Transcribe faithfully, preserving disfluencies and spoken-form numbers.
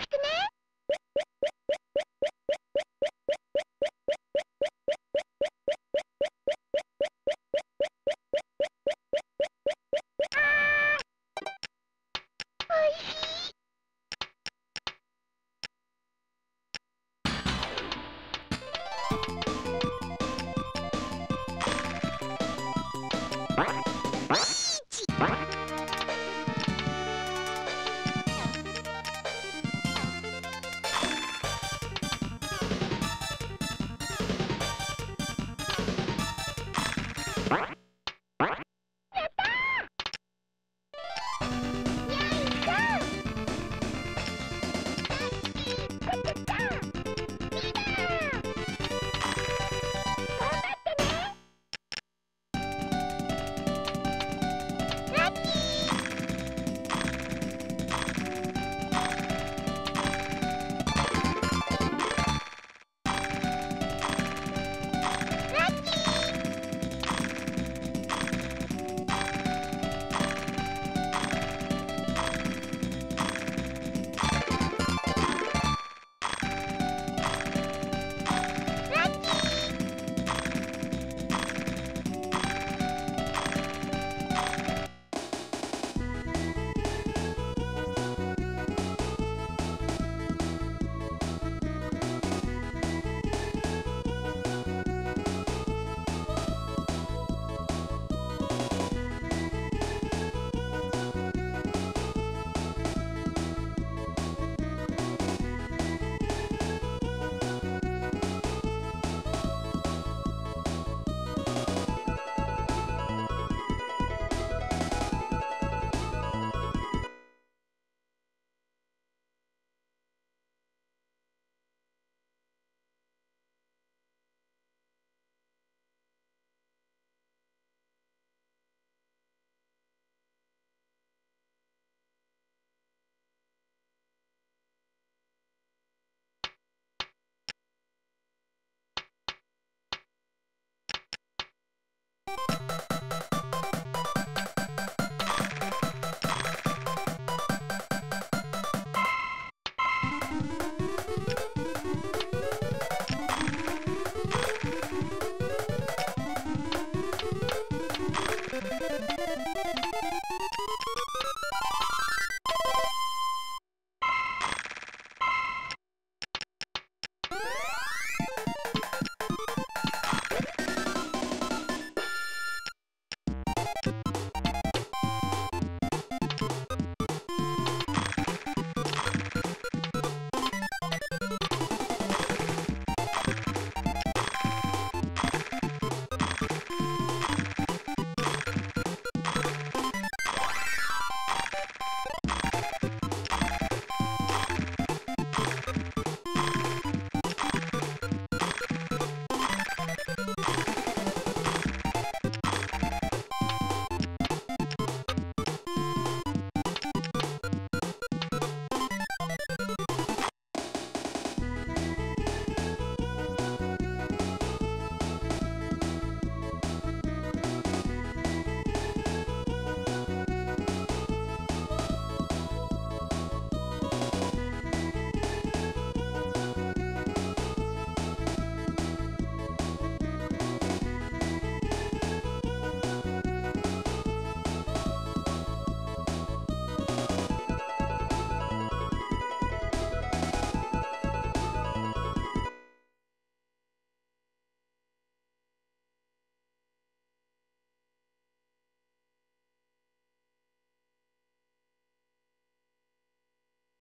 What?